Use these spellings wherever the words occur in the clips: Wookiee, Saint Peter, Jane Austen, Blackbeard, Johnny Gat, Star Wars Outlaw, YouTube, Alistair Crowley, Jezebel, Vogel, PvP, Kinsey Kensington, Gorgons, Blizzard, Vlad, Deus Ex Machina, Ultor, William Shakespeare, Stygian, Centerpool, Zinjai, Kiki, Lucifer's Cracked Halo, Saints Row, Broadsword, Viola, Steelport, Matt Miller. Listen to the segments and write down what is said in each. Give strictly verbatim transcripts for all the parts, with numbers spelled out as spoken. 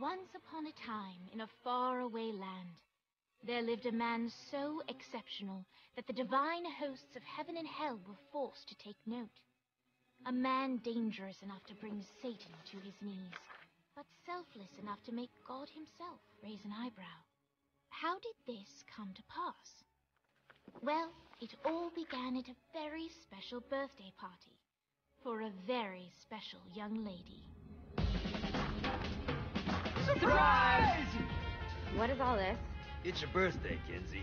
Once upon a time, in a faraway land, there lived a man so exceptional that the divine hosts of heaven and hell were forced to take note. A man dangerous enough to bring Satan to his knees, but selfless enough to make God himself raise an eyebrow. How did this come to pass? Well, it all began at a very special birthday party for a very special young lady. Surprise! What is all this? It's your birthday, Kinsey.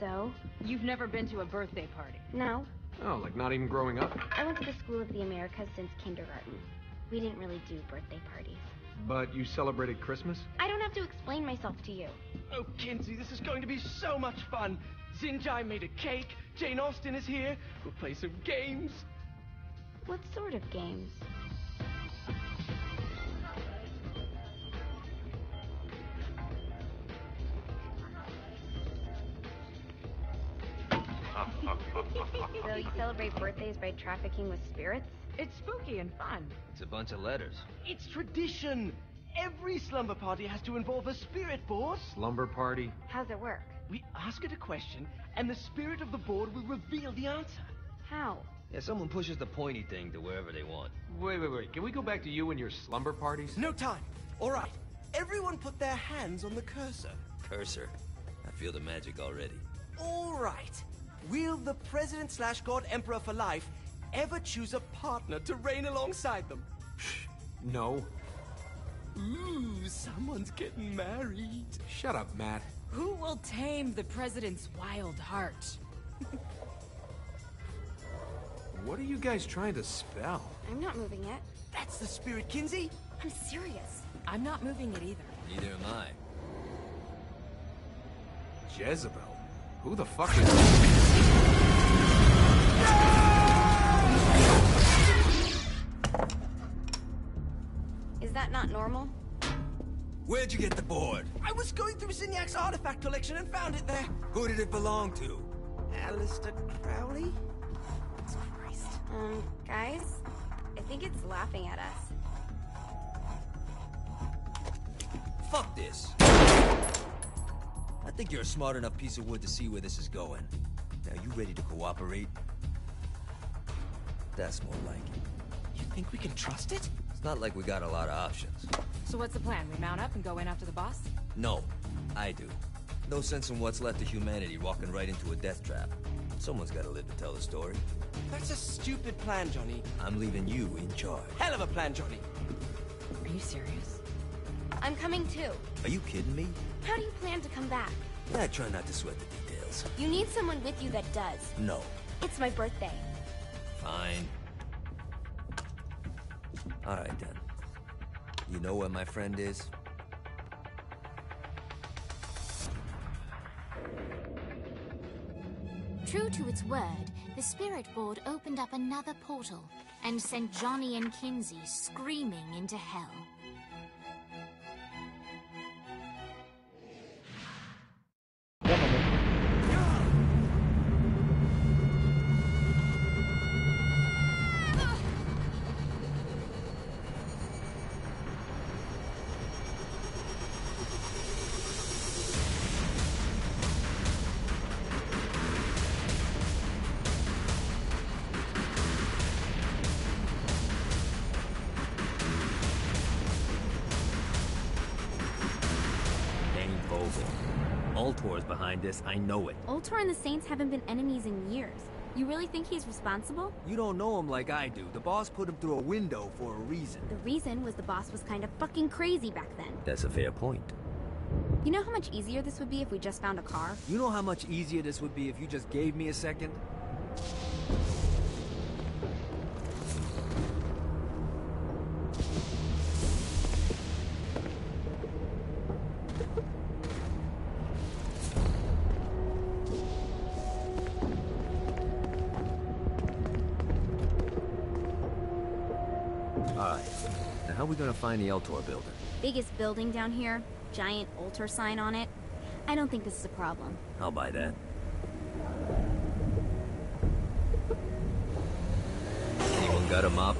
So? You've never been to a birthday party? No. Oh, like not even growing up? I went to the School of the Americas since kindergarten. We didn't really do birthday parties. But you celebrated Christmas? I don't have to explain myself to you. Oh, Kinsey, this is going to be so much fun. Zinjai made a cake. Jane Austen is here. We'll play some games. What sort of games? So you celebrate birthdays by trafficking with spirits? It's spooky and fun. It's a bunch of letters. It's tradition. Every slumber party has to involve a spirit board. Slumber party? How's it work? We ask it a question, and the spirit of the board will reveal the answer. How? Yeah, someone pushes the pointy thing to wherever they want. Wait, wait, wait. Can we go back to you and your slumber parties? No time. All right. Everyone put their hands on the cursor. Cursor? I feel the magic already. All right. Will the president slash god emperor for life ever choose a partner to reign alongside them? No. Ooh, someone's getting married. Shut up, Matt. Who will tame the president's wild heart? What are you guys trying to spell? I'm not moving it. That's the spirit, Kinsey. I'm serious. I'm not moving it either. Neither am I. Jezebel? Who the fuck is this? Is that not normal? Where'd you get the board? I was going through Zinyak's artifact collection and found it there. Who did it belong to? Alistair Crowley? Oh, Christ. Um, guys, I think it's laughing at us. Fuck this. I think you're a smart enough piece of wood to see where this is going. Now, you ready to cooperate? That's more like it. You think we can trust it? It's not like we got a lot of options. So what's the plan? We mount up and go in after the boss? No, I do. No sense in what's left of humanity walking right into a death trap. Someone's gotta live to tell the story. That's a stupid plan, Johnny. I'm leaving you in charge. Hell of a plan, Johnny! Are you serious? I'm coming too. Are you kidding me? How do you plan to come back? I try not to sweat the details. You need someone with you that does. No. It's my birthday. Fine. All right, then. You know where my friend is? True to its word, the spirit board opened up another portal and sent Johnny and Kinsey screaming into hell. Ultor's behind this, I know it. Ultor and the Saints haven't been enemies in years. You really think he's responsible? You don't know him like I do. The boss put him through a window for a reason. The reason was the boss was kind of fucking crazy back then. That's a fair point. You know how much easier this would be if we just found a car? You know how much easier this would be if you just gave me a second? Gonna find the Ultor building. Biggest building down here, giant Ultor sign on it. I don't think this is a problem. I'll buy that. Anyone got a mop?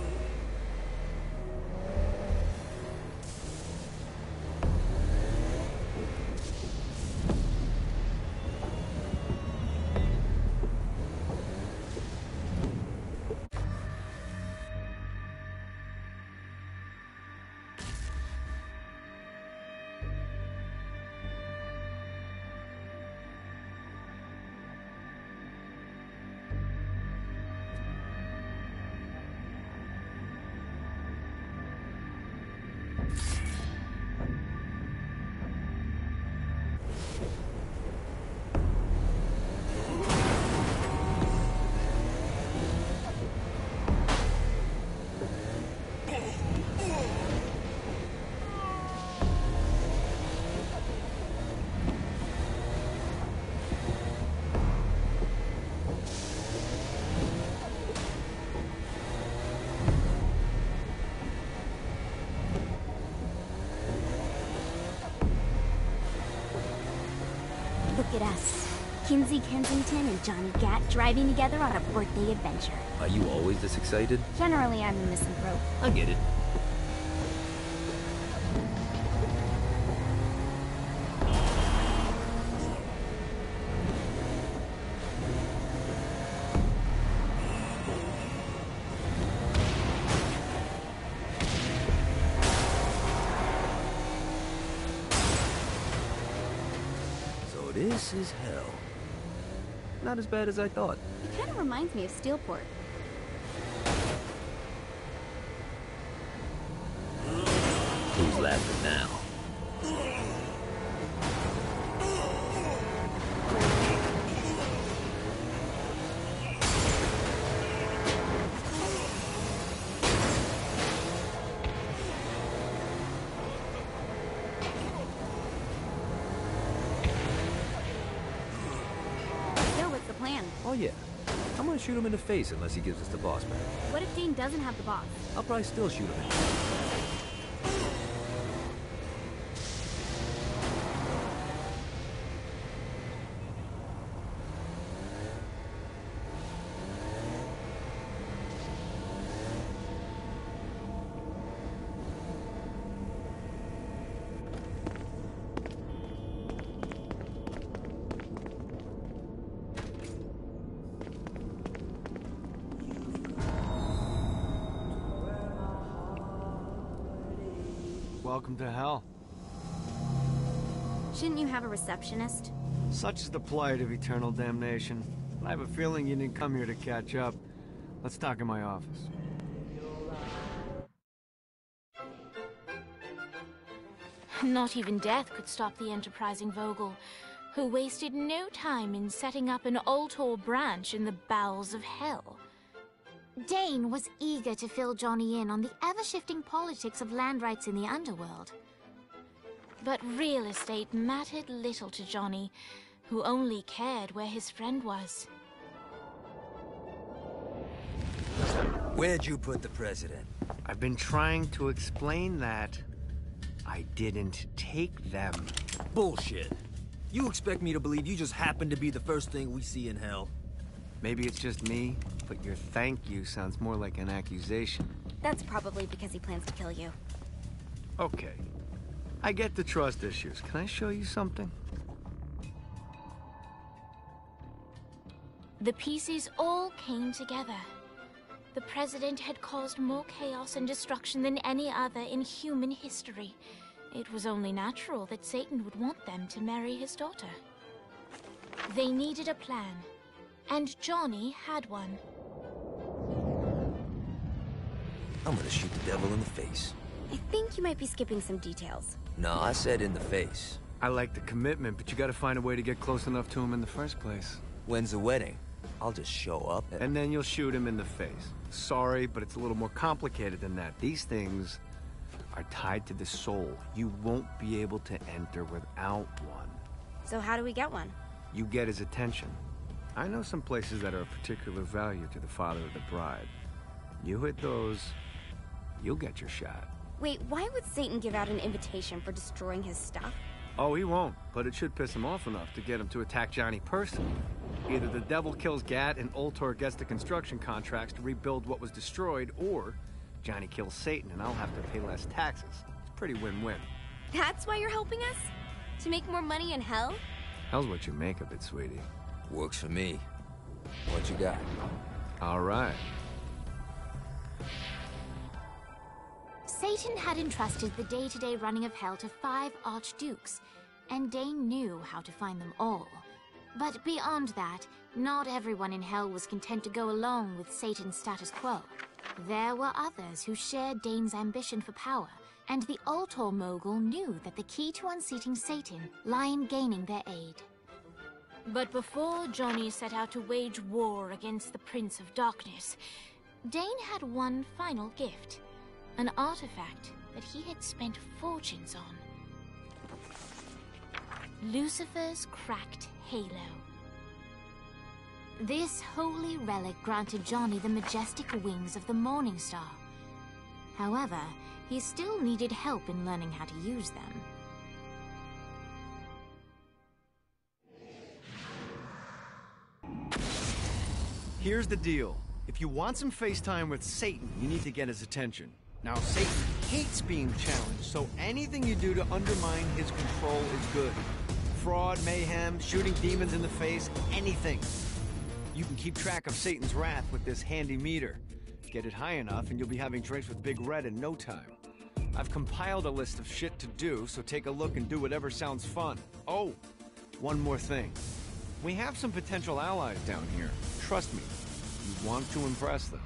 at us. Kinsey Kensington and Johnny Gat driving together on a birthday adventure. Are you always this excited? Generally, I'm a misanthrope. I get it. So this is hell. Not as bad as I thought. It kind of reminds me of Steelport. Who's laughing now? Shoot him in the face unless he gives us the boss back. What if Dean doesn't have the boss? I'll probably still shoot him in the face. Welcome to hell. Shouldn't you have a receptionist? Such is the plight of eternal damnation. I have a feeling you didn't come here to catch up. Let's talk in my office. Not even death could stop the enterprising Vogel, who wasted no time in setting up an Ultor branch in the bowels of hell. Dane was eager to fill Johnny in on the ever-shifting politics of land rights in the underworld. But real estate mattered little to Johnny, who only cared where his friend was. Where'd you put the president? I've been trying to explain that. I didn't take them. Bullshit. You expect me to believe you just happened to be the first thing we see in hell? Maybe it's just me, but your thank you sounds more like an accusation. That's probably because he plans to kill you. Okay. I get the trust issues. Can I show you something? The pieces all came together. The president had caused more chaos and destruction than any other in human history. It was only natural that Satan would want them to marry his daughter. They needed a plan. And Johnny had one. I'm gonna shoot the devil in the face. I think you might be skipping some details. No, I said in the face. I like the commitment, but you gotta find a way to get close enough to him in the first place. When's the wedding? I'll just show up and... and then you'll shoot him in the face. Sorry, but it's a little more complicated than that. These things are tied to the soul. You won't be able to enter without one. So how do we get one? You get his attention. I know some places that are of particular value to the father of the bride. You hit those, you'll get your shot. Wait, why would Satan give out an invitation for destroying his stuff? Oh, he won't, but it should piss him off enough to get him to attack Johnny personally. Either the devil kills Gat and Ultor gets the construction contracts to rebuild what was destroyed, or Johnny kills Satan and I'll have to pay less taxes. It's pretty win-win. That's why you're helping us? To make more money in hell? Hell's what you make of it, sweetie. Works for me. What you got? All right. Satan had entrusted the day-to-day running of hell to five archdukes, and Dane knew how to find them all. But beyond that, not everyone in hell was content to go along with Satan's status quo. There were others who shared Dane's ambition for power, and the Ultor mogul knew that the key to unseating Satan lay in gaining their aid. But before Johnny set out to wage war against the Prince of Darkness, Dane had one final gift, an artifact that he had spent fortunes on. Lucifer's Cracked Halo. This holy relic granted Johnny the majestic wings of the Morning Star. However, he still needed help in learning how to use them. Here's the deal. If you want some face time with Satan, you need to get his attention. Now, Satan hates being challenged, so anything you do to undermine his control is good. Fraud, mayhem, shooting demons in the face, anything. You can keep track of Satan's wrath with this handy meter. Get it high enough and you'll be having drinks with Big Red in no time. I've compiled a list of shit to do, so take a look and do whatever sounds fun. Oh, one more thing. We have some potential allies down here. Trust me, you want to impress them.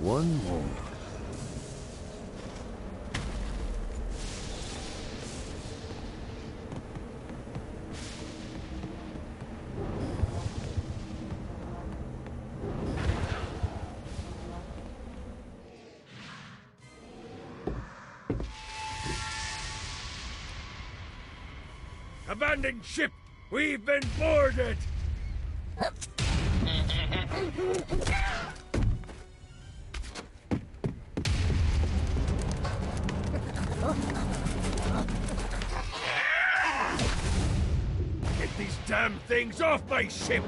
One more. Abandoned ship! We've been boarded! Things off my ship!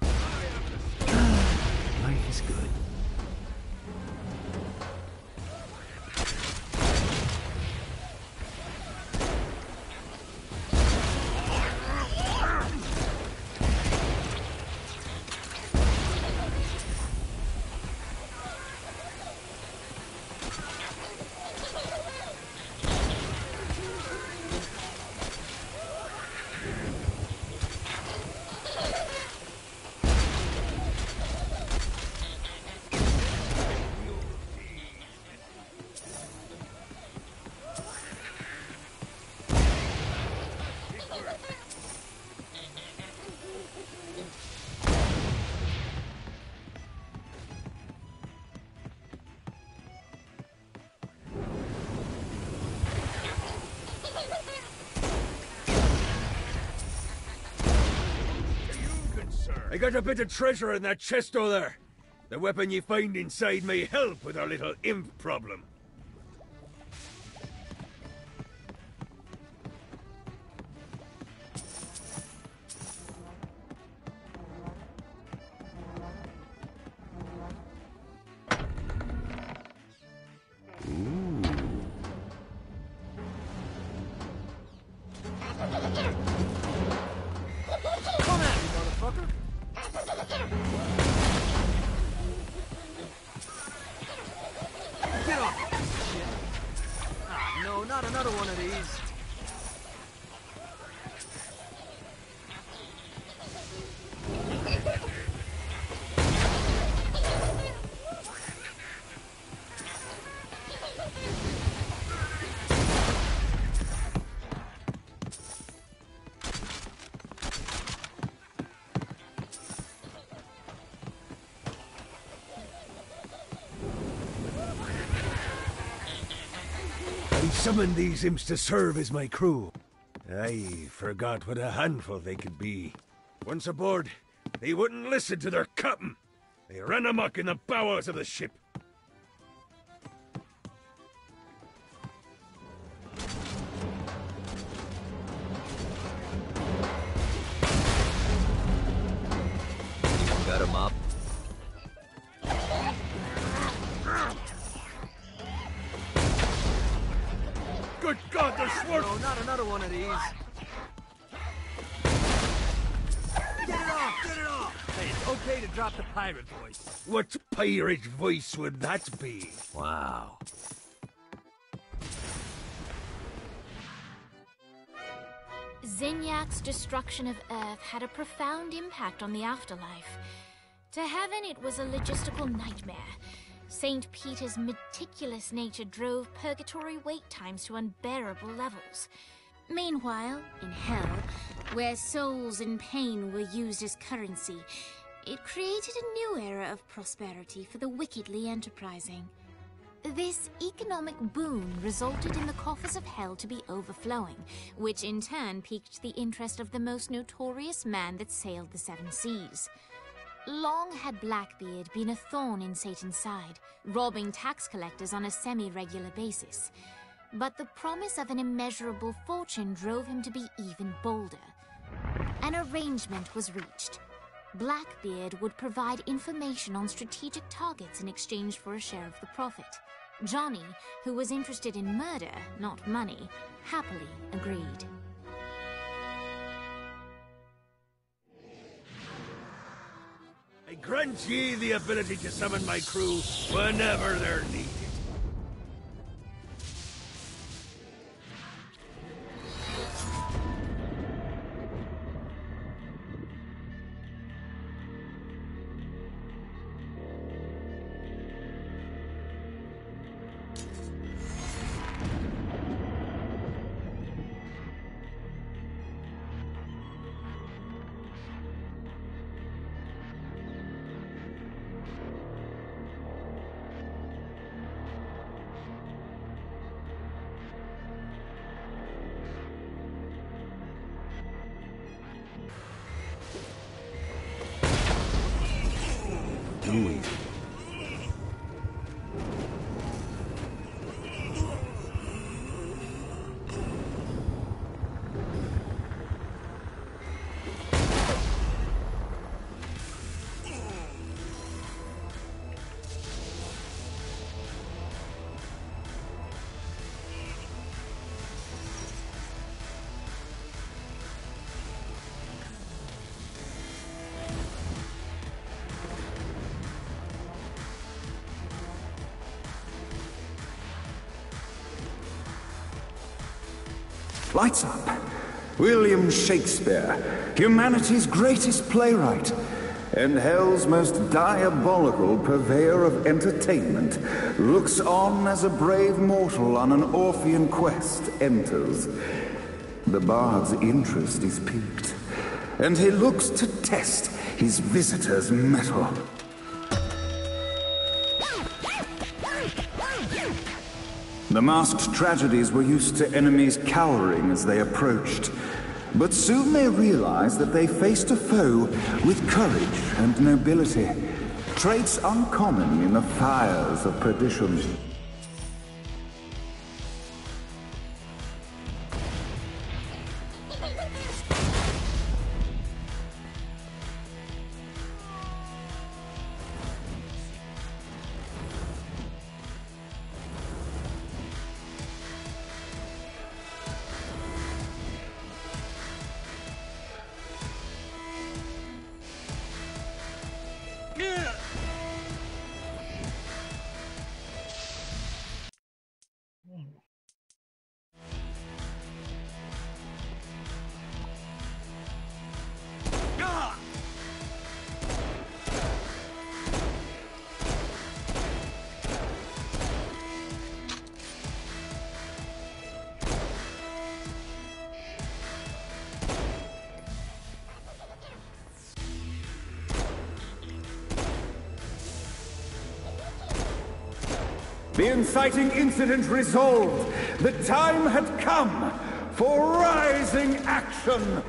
Life is good. I got a bit of treasure in that chest over there. The weapon you find inside may help with our little imp problem. Summon these imps to serve as my crew. I forgot what a handful they could be. Once aboard, they wouldn't listen to their captain. They ran amok in the bowels of the ship. Got him up. No, not another one of these. Get it off! Get it off! Hey, it's okay. okay to drop the pirate voice. What pirate voice would that be? Wow. Zinyak's destruction of Earth had a profound impact on the afterlife. To heaven, it was a logistical nightmare. Saint Peter's meticulous nature drove purgatory wait times to unbearable levels. Meanwhile, in hell, where souls in pain were used as currency, it created a new era of prosperity for the wickedly enterprising. This economic boon resulted in the coffers of hell to be overflowing, which in turn piqued the interest of the most notorious man that sailed the seven seas. Long had Blackbeard been a thorn in Satan's side, robbing tax collectors on a semi-regular basis. But the promise of an immeasurable fortune drove him to be even bolder. An arrangement was reached. Blackbeard would provide information on strategic targets in exchange for a share of the profit. Johnny, who was interested in murder, not money, happily agreed. I grant ye the ability to summon my crew whenever they're needed. Lights up. William Shakespeare, humanity's greatest playwright, and hell's most diabolical purveyor of entertainment, looks on as a brave mortal on an Orphean quest enters. The bard's interest is piqued, and he looks to test his visitor's mettle. The masked tragedies were used to enemies cowering as they approached, but soon they realized that they faced a foe with courage and nobility, traits uncommon in the fires of perdition. The inciting incident resolved. The time had come for rising action.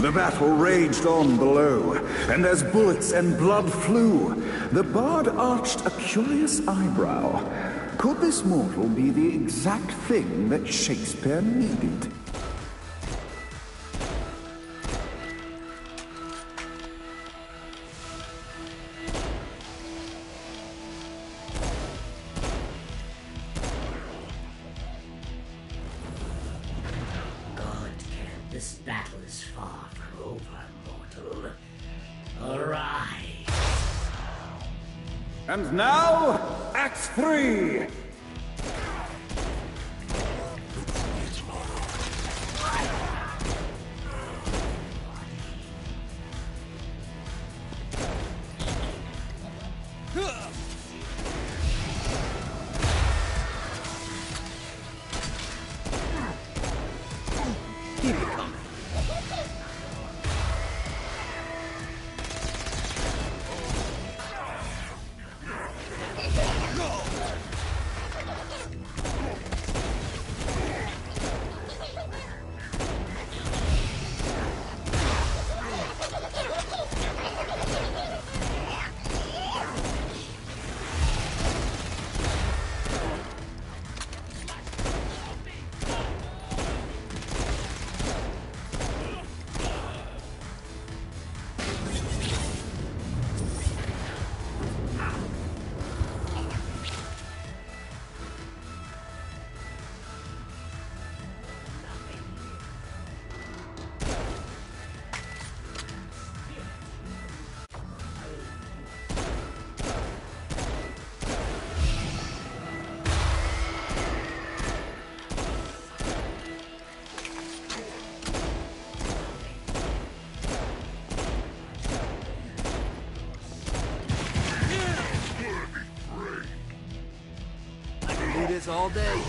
The battle raged on below, and as bullets and blood flew, the bard arched a curious eyebrow. Could this mortal be the exact thing that Shakespeare needed? And now, Act Three! All day.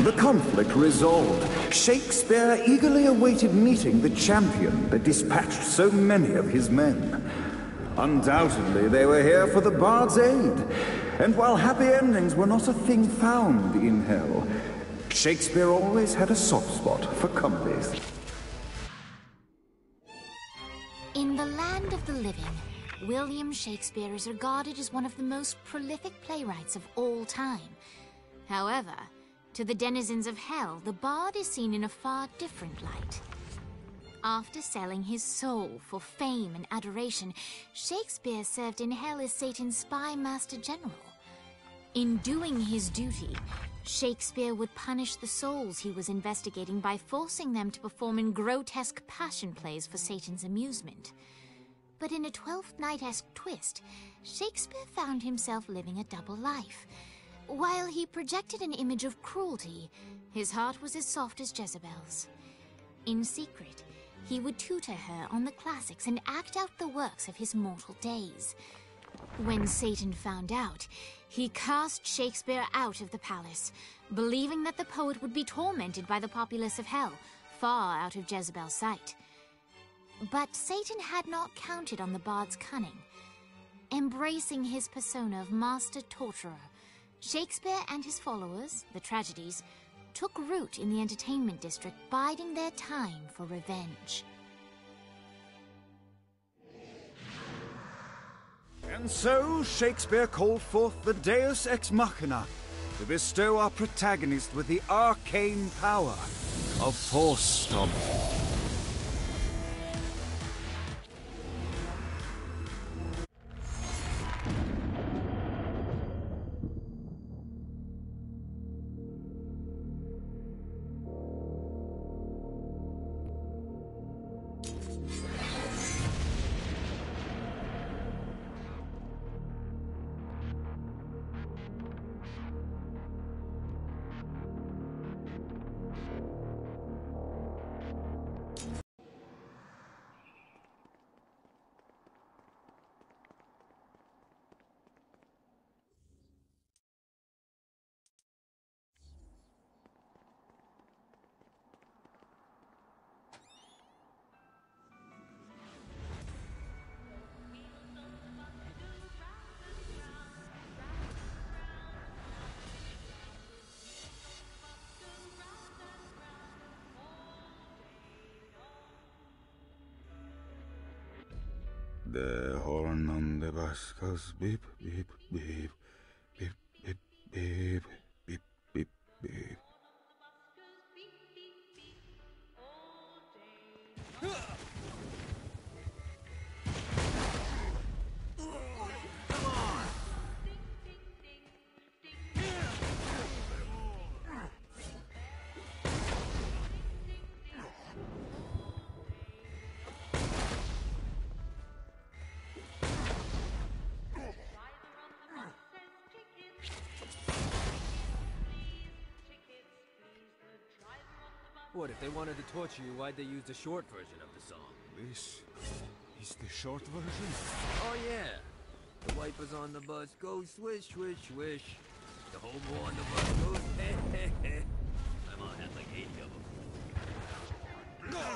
The conflict resolved. Shakespeare eagerly awaited meeting the champion that dispatched so many of his men. Undoubtedly, they were here for the bard's aid. And while happy endings were not a thing found in hell, Shakespeare always had a soft spot for comedies. In the land of the living, William Shakespeare is regarded as one of the most prolific playwrights of all time. However, to the denizens of hell, the bard is seen in a far different light. After selling his soul for fame and adoration, Shakespeare served in hell as Satan's spy master general. In doing his duty, Shakespeare would punish the souls he was investigating by forcing them to perform in grotesque passion plays for Satan's amusement. But in a Twelfth Night-esque twist, Shakespeare found himself living a double life. While he projected an image of cruelty, his heart was as soft as Jezebel's. In secret, he would tutor her on the classics and act out the works of his mortal days. When Satan found out, he cast Shakespeare out of the palace, believing that the poet would be tormented by the populace of hell, far out of Jezebel's sight. But Satan had not counted on the bard's cunning. Embracing his persona of master torturer, Shakespeare and his followers, the tragedies, took root in the entertainment district, biding their time for revenge. And so Shakespeare called forth the Deus Ex Machina to bestow our protagonist with the arcane power of Force Stomp. The horn on the bus goes beep, beep, beep, beep, beep, beep, beep, beep, beep. What, if they wanted to torture you, why'd they use the short version of the song? This is the short version? Oh yeah! The wipers on the bus go swish, swish, swish. The hobo on the bus goes heh, heh, heh. My mom had like eight of them. No!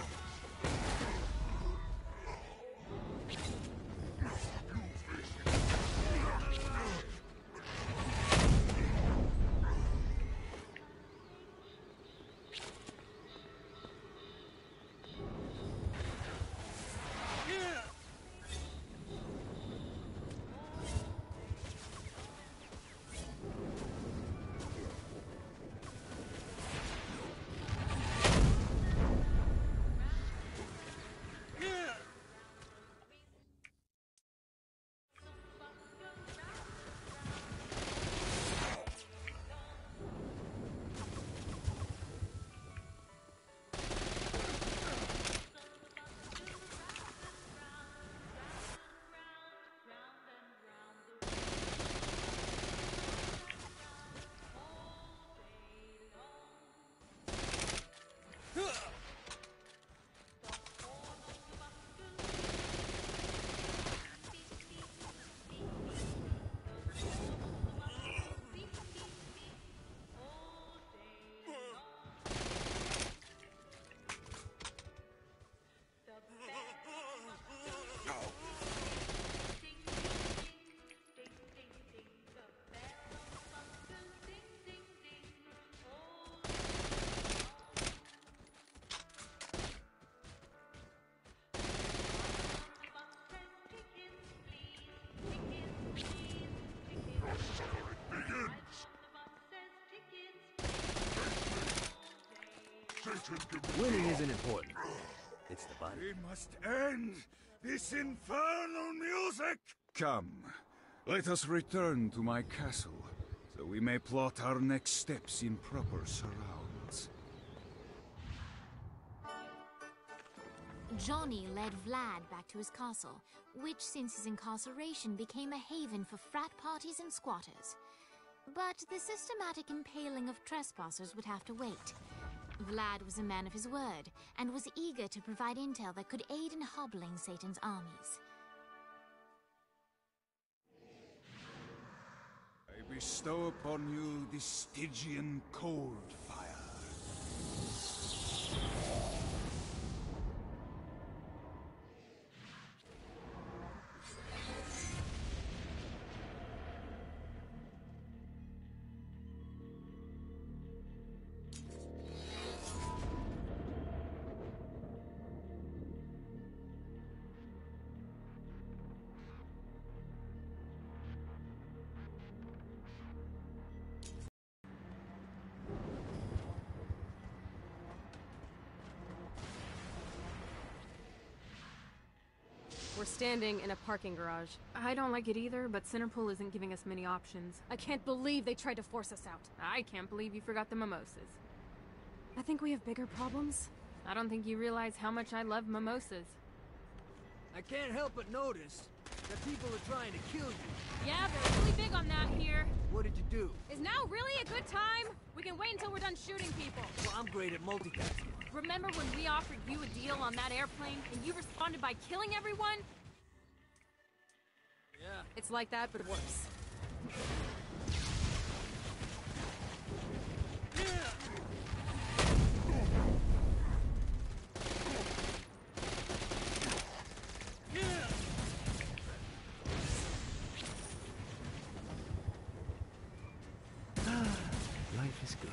Winning isn't important. It's the body. We must end this infernal music! Come, let us return to my castle, so we may plot our next steps in proper surrounds. Johnny led Vlad back to his castle, which since his incarceration became a haven for frat parties and squatters. But the systematic impaling of trespassers would have to wait. Vlad was a man of his word, and was eager to provide intel that could aid in hobbling Satan's armies. I bestow upon you the Stygian cold fire. We're standing in a parking garage. I don't like it either, but Centerpool isn't giving us many options. I can't believe they tried to force us out. I can't believe you forgot the mimosas. I think we have bigger problems. I don't think you realize how much I love mimosas. I can't help but notice that people are trying to kill you. Yeah, they're really big on that here. What did you do? Is now really a good time? We can wait until we're done shooting people. Well, I'm great at multitasking. Remember when we offered you a deal on that airplane, and you responded by killing everyone? Yeah. It's like that, but worse. Life is good.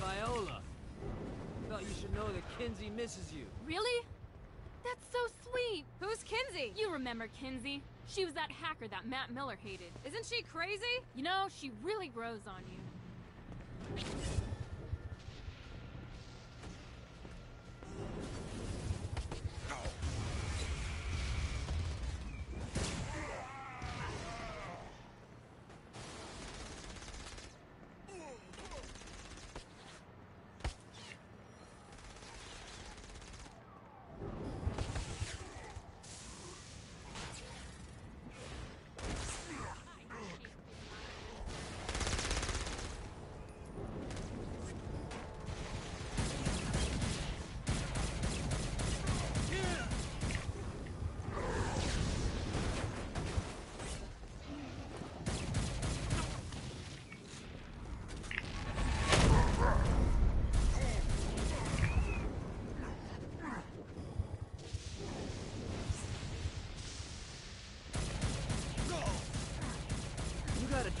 Viola, thought you should know that Kinsey misses you. Really? That's so sweet. Who's Kinsey? You remember Kinsey. She was that hacker that Matt Miller hated. Isn't she crazy? You know, she really grows on you.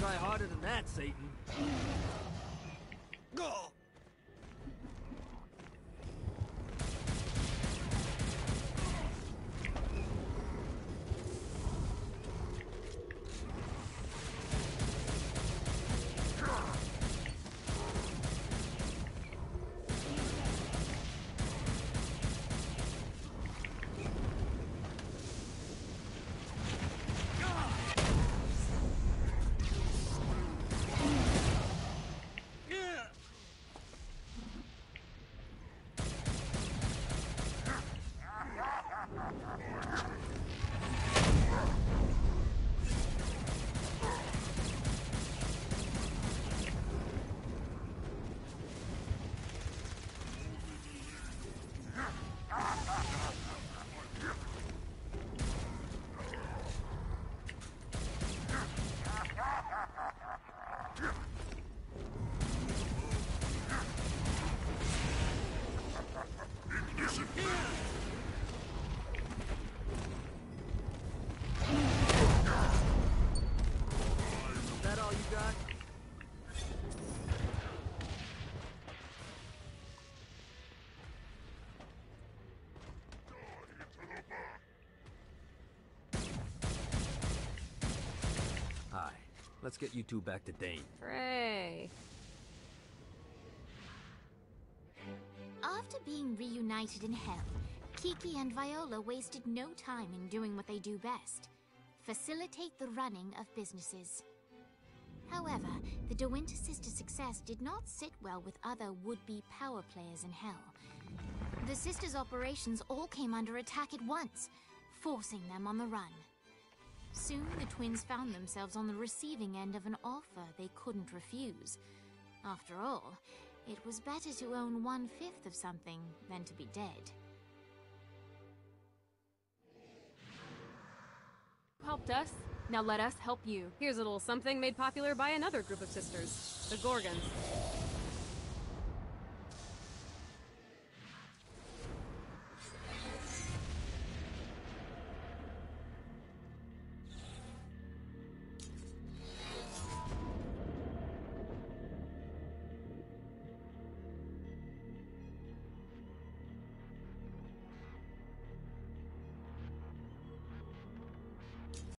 Try harder than that, Satan. Go! Let's get you two back to Dane. Hooray! After being reunited in hell, Kiki and Viola wasted no time in doing what they do best. Facilitate the running of businesses. However, the DeWinter sisters' success did not sit well with other would-be power players in hell. The sisters' operations all came under attack at once, forcing them on the run. Soon, the twins found themselves on the receiving end of an offer they couldn't refuse. After all, it was better to own one-fifth of something than to be dead. Helped us, now let us help you. Here's a little something made popular by another group of sisters, the Gorgons.